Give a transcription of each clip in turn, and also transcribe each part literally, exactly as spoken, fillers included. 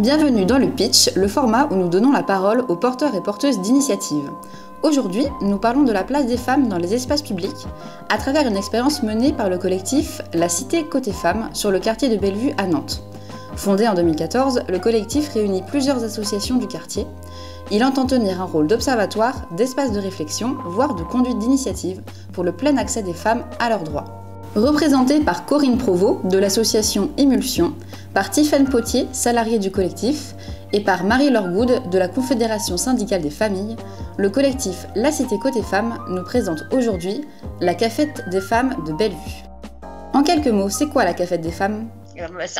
Bienvenue dans le Pitch, le format où nous donnons la parole aux porteurs et porteuses d'initiatives. Aujourd'hui, nous parlons de la place des femmes dans les espaces publics à travers une expérience menée par le collectif La Cité Côté Femmes sur le quartier de Bellevue à Nantes. Fondé en deux mille quatorze, le collectif réunit plusieurs associations du quartier. Il entend tenir un rôle d'observatoire, d'espace de réflexion, voire de conduite d'initiative pour le plein accès des femmes à leurs droits. Représentée par Corinne Provost de l'association Émulsion, par Tiphaine Pottier, salariée du collectif, et par Marie-Laure Goude de la Confédération syndicale des familles, le collectif La Cité Côté Femmes nous présente aujourd'hui la Cafète des Femmes de Bellevue. En quelques mots, c'est quoi la Cafète des Femmes ?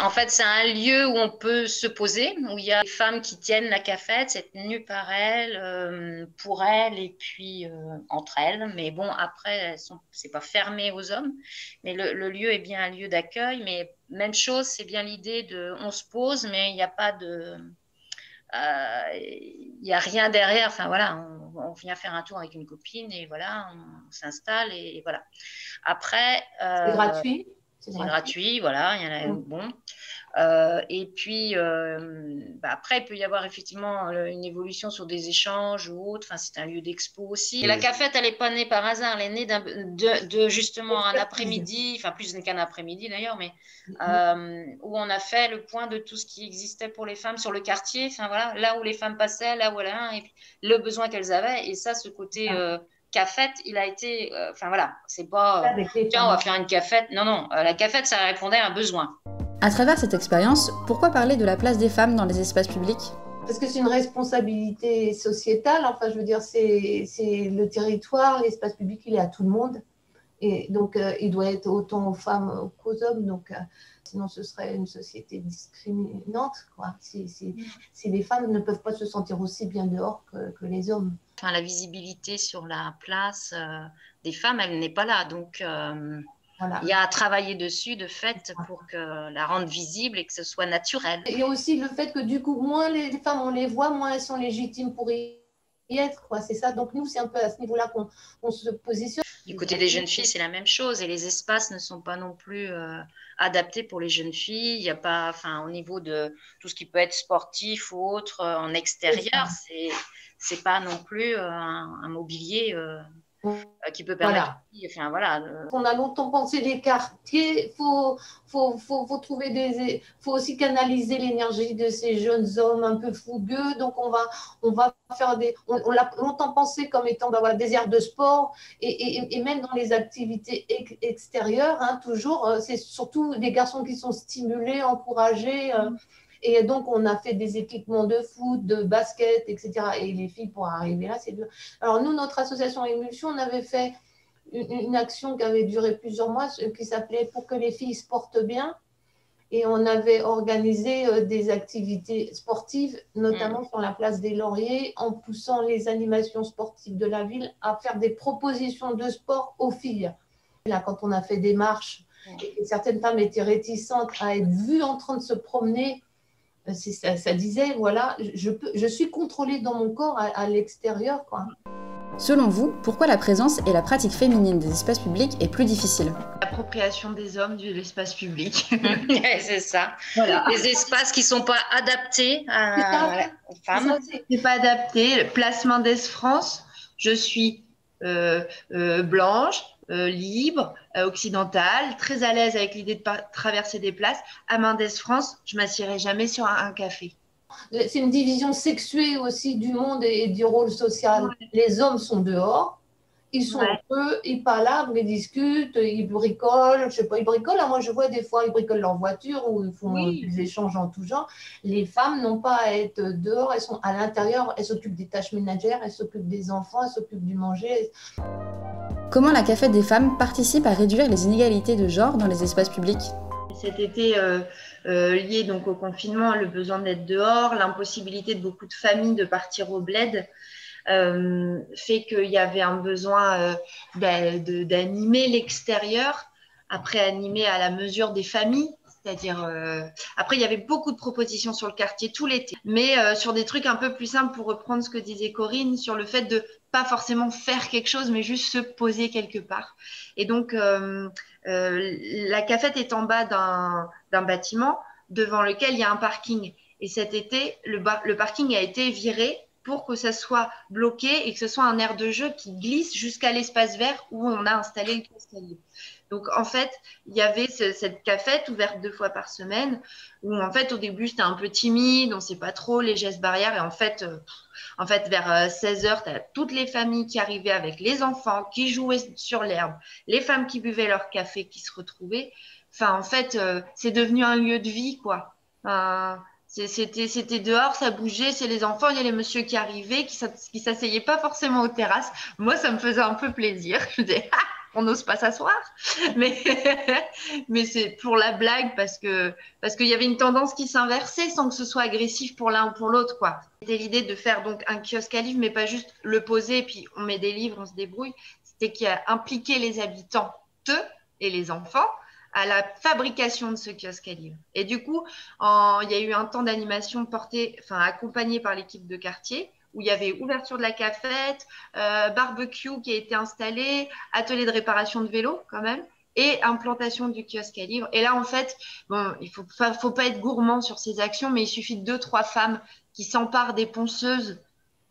En fait, c'est un lieu où on peut se poser, où il y a des femmes qui tiennent la cafette, c'est tenu par elles, euh, pour elles et puis euh, entre elles. Mais bon, après, c'est pas fermé aux hommes. Mais le, le lieu est bien un lieu d'accueil. Mais même chose, c'est bien l'idée de on se pose, mais il n'y a pas de. Il euh, n'y a rien derrière. Enfin, voilà, on, on vient faire un tour avec une copine et voilà, on, on s'installe et, et voilà. Après. Euh, c'est gratuit? C'est gratuit, voilà, il y en a, bon. Euh, et puis, euh, bah après, il peut y avoir effectivement une évolution sur des échanges ou autre. Enfin, c'est un lieu d'expo aussi. Et la cafette, elle n'est pas née par hasard. Elle est née de, de justement un après-midi, enfin plus qu'un après-midi d'ailleurs, mais euh, où on a fait le point de tout ce qui existait pour les femmes sur le quartier. Enfin voilà, là où les femmes passaient, là où elles allaient, et puis le besoin qu'elles avaient. Et ça, ce côté... Euh, Cafète, il a été, enfin euh, voilà, c'est pas, euh, tiens, on va faire une cafète. Non, non, euh, la cafète, ça répondait à un besoin. À travers cette expérience, pourquoi parler de la place des femmes dans les espaces publics? Parce que c'est une responsabilité sociétale. Enfin, je veux dire, c'est le territoire, l'espace public, il est à tout le monde. Et donc, euh, il doit être autant aux femmes qu'aux hommes. Donc, euh, sinon, ce serait une société discriminante, quoi. Si, si, si les femmes ne peuvent pas se sentir aussi bien dehors que, que les hommes. Enfin, la visibilité sur la place euh, des femmes, elle n'est pas là. Donc, euh, voilà. Il y a à travailler dessus, de fait, pour que la rendre visible et que ce soit naturel. Il y a aussi le fait que, du coup, moins les femmes, on les voit, moins elles sont légitimes pour y être, quoi. C'est ça. Donc, nous, c'est un peu à ce niveau-là qu'on on se positionne. Du côté des jeunes filles, c'est la même chose. Et les espaces ne sont pas non plus euh, adaptés pour les jeunes filles. Il n'y a pas, enfin, au niveau de tout ce qui peut être sportif ou autre, euh, en extérieur, c'est... c'est pas non plus un, un mobilier euh, qui peut permettre. Voilà. Enfin, voilà, le... On a longtemps pensé des quartiers. Faut, faut, faut, faut trouver des. Faut aussi canaliser l'énergie de ces jeunes hommes un peu fougueux. Donc on va, on va faire des. On, on l'a longtemps pensé comme étant bah, voilà, des aires de sport et, et, et même dans les activités ex extérieures. Hein, toujours, c'est surtout des garçons qui sont stimulés, encouragés. Euh, Et donc, on a fait des équipements de foot, de basket, et cetera. Et les filles, pour arriver là, c'est dur. Alors, nous, notre association Émulsion, on avait fait une action qui avait duré plusieurs mois, qui s'appelait « Pour que les filles se portent bien ». Et on avait organisé des activités sportives, notamment mmh. sur la place des Lauriers, en poussant les animations sportives de la ville à faire des propositions de sport aux filles. Là, quand on a fait des marches, et certaines femmes étaient réticentes à être vues en train de se promener. Ça, ça disait, voilà, je, peux, je suis contrôlée dans mon corps à, à l'extérieur, quoi. Selon vous, pourquoi la présence et la pratique féminine des espaces publics est plus difficile? L'appropriation des hommes de l'espace public. C'est ça. Voilà. Des espaces qui ne sont pas adaptés à, aux femmes. C'est pas adapté. Le placement d'Es France, je suis euh, euh, blanche, Euh, libre, euh, occidentale, très à l'aise avec l'idée de traverser des places. À Mendes-France, je m'assierai jamais sur un, un café. C'est une division sexuée aussi du monde et, et du rôle social. Ouais. Les hommes sont dehors, ils sont ouais. eux, ils parlent, ils discutent, ils bricolent, je sais pas, ils bricolent. Moi, je vois des fois, ils bricolent leur voiture ou ils font oui. des échanges en tout genre. Les femmes n'ont pas à être dehors, elles sont à l'intérieur, elles s'occupent des tâches ménagères, elles s'occupent des enfants, elles s'occupent du manger. Comment la Cafète des Femmes participe à réduire les inégalités de genre dans les espaces publics? Cet été euh, euh, lié donc au confinement, le besoin d'être dehors, l'impossibilité de beaucoup de familles de partir au bled, euh, fait qu'il y avait un besoin euh, d'animer l'extérieur, après animer à la mesure des familles. C'est-à-dire, euh... après, il y avait beaucoup de propositions sur le quartier tout l'été, mais euh, sur des trucs un peu plus simples, pour reprendre ce que disait Corinne, sur le fait de pas forcément faire quelque chose, mais juste se poser quelque part. Et donc, euh, euh, la cafette est en bas d'un bâtiment devant lequel il y a un parking. Et cet été, le, bar, le parking a été viré pour que ça soit bloqué et que ce soit un aire de jeu qui glisse jusqu'à l'espace vert où on a installé le escalier. Donc, en fait, il y avait ce, cette cafette ouverte deux fois par semaine où, en fait, au début, c'était un peu timide, on ne sait pas trop les gestes barrières. Et en fait, euh, en fait vers euh, seize heures, tu as toutes les familles qui arrivaient avec les enfants, qui jouaient sur l'herbe, les femmes qui buvaient leur café, qui se retrouvaient. Enfin, en fait, euh, c'est devenu un lieu de vie, quoi. Euh, C'était dehors, ça bougeait, c'est les enfants, il y a les messieurs qui arrivaient, qui ne s'asseyaient pas forcément aux terrasses. Moi, ça me faisait un peu plaisir. Je me disais, ah, on n'ose pas s'asseoir. Mais, mais c'est pour la blague, parce que parce qu'il y avait une tendance qui s'inversait sans que ce soit agressif pour l'un ou pour l'autre, quoi. C'était l'idée de faire donc un kiosque à livres, mais pas juste le poser et puis on met des livres, on se débrouille. C'était qui a impliqué les habitants, eux et les enfants, à la fabrication de ce kiosque à livres. Et du coup, en, il y a eu un temps d'animation porté, enfin accompagné par l'équipe de quartier, où il y avait ouverture de la cafette, euh, barbecue qui a été installé, atelier de réparation de vélo quand même, et implantation du kiosque à livres. Et là, en fait, bon, il faut pas, faut pas être gourmand sur ces actions, mais il suffit de deux, trois femmes qui s'emparent des ponceuses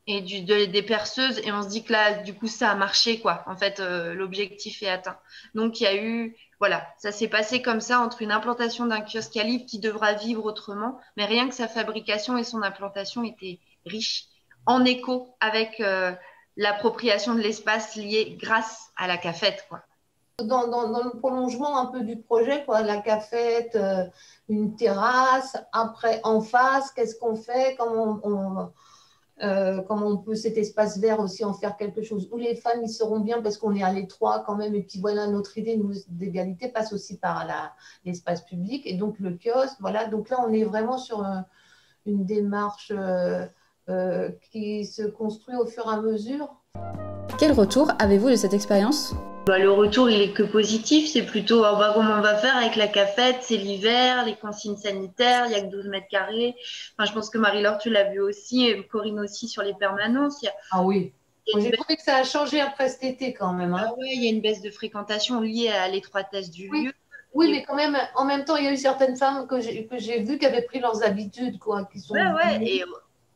et du, de, des perceuses, et on se dit que là, du coup, ça a marché, quoi. En fait, euh, l'objectif est atteint. Donc, il y a eu... Voilà, ça s'est passé comme ça entre une implantation d'un kiosque à livres qui devra vivre autrement, mais rien que sa fabrication et son implantation étaient riches, en écho avec euh, l'appropriation de l'espace liée grâce à la cafette, quoi. Dans, dans, dans le prolongement un peu du projet, quoi, la cafette, euh, une terrasse, après en face, qu'est-ce qu'on fait, comment on, on... Euh, comment on peut cet espace vert aussi en faire quelque chose où les femmes ils seront bien parce qu'on est à l'étroit quand même, et puis voilà, notre idée d'égalité passe aussi par l'espace public et donc le kiosque, voilà. Donc là on est vraiment sur euh, une démarche euh, euh, qui se construit au fur et à mesure. Quel retour avez-vous de cette expérience? Bah, le retour, il est que positif. C'est plutôt ah, bah, comment on va faire avec la cafette, c'est l'hiver, les consignes sanitaires, il n'y a que douze mètres carrés. Enfin, je pense que Marie-Laure, tu l'as vu aussi, et Corinne aussi sur les permanences. Il y a... Ah oui, j'ai trouvé que ça a changé après cet été quand même. Hein. Ah oui, il y a une baisse de fréquentation liée à l'étroitesse du oui. lieu. Oui, mais quand même, en même temps, il y a eu certaines femmes que j'ai vues qui avaient pris leurs habitudes, quoi, qui sont... Ah, ouais, et...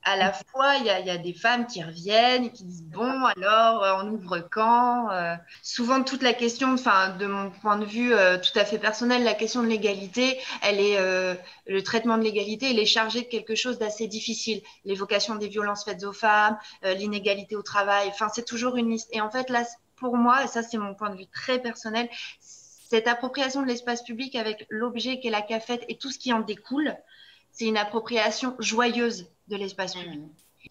À la fois, il y, y a des femmes qui reviennent et qui disent « bon, alors, on ouvre quand ?» euh, Souvent, toute la question, enfin, de mon point de vue euh, tout à fait personnel, la question de l'égalité, elle est euh, le traitement de l'égalité, il est chargé de quelque chose d'assez difficile. L'évocation des violences faites aux femmes, euh, l'inégalité au travail, enfin, c'est toujours une liste. Et en fait, là, pour moi, et ça, c'est mon point de vue très personnel, cette appropriation de l'espace public avec l'objet qu'est la cafette et tout ce qui en découle, c'est une appropriation joyeuse de l'espace public.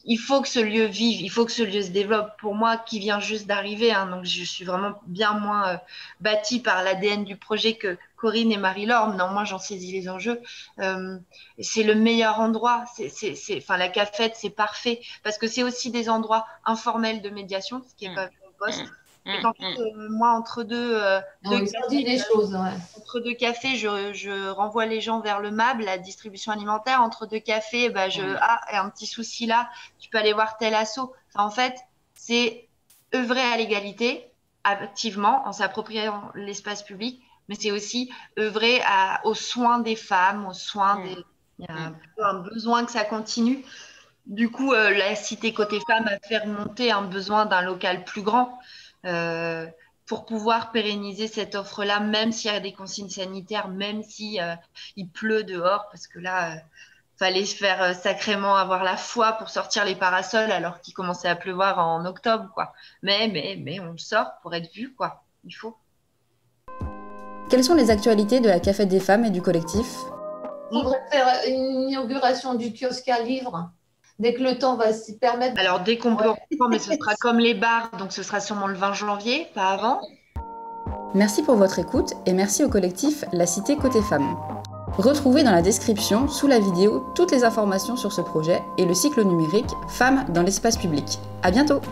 Il faut que ce lieu vive, il faut que ce lieu se développe. Pour moi, qui vient juste d'arriver, hein, donc je suis vraiment bien moins euh, bâtie par l'A D N du projet que Corinne et Marie-Laure. Néanmoins, j'en saisis les enjeux. Euh, c'est le meilleur endroit. C'est, c'est, c'est, enfin, la cafette, c'est parfait parce que c'est aussi des endroits informels de médiation, ce qui est mmh. pas mon poste. Et quand, euh, moi, entre deux, euh, deux, oui, cafés, des choses, ouais. entre deux cafés, je, je renvoie les gens vers le M A B, la distribution alimentaire. Entre deux cafés, bah, je, oui. ah, un petit souci là, tu peux aller voir tel assaut. Enfin, en fait, c'est œuvrer à l'égalité activement en s'appropriant l'espace public, mais c'est aussi œuvrer à, aux soins des femmes, aux soins oui. des. Il y a un, un besoin que ça continue. Du coup, euh, la Cité Côté Femmes a fait remonter un besoin d'un local plus grand. Euh, pour pouvoir pérenniser cette offre-là, même s'il y a des consignes sanitaires, même si euh, il pleut dehors, parce que là, il euh, fallait se faire euh, sacrément avoir la foi pour sortir les parasols alors qu'il commençait à pleuvoir en octobre, quoi. Mais, mais, mais on le sort pour être vu, quoi. Il faut. Quelles sont les actualités de la Cafète des Femmes et du collectif? On voudrait faire une inauguration du kiosque à livres. Dès que le temps va s'y permettre. Alors, dès qu'on peut, ouais. mais ce sera comme les bars, donc ce sera sûrement le vingt janvier, pas avant. Merci pour votre écoute et merci au collectif La Cité Côté Femmes. Retrouvez dans la description, sous la vidéo, toutes les informations sur ce projet et le cycle numérique Femmes dans l'espace public. À bientôt!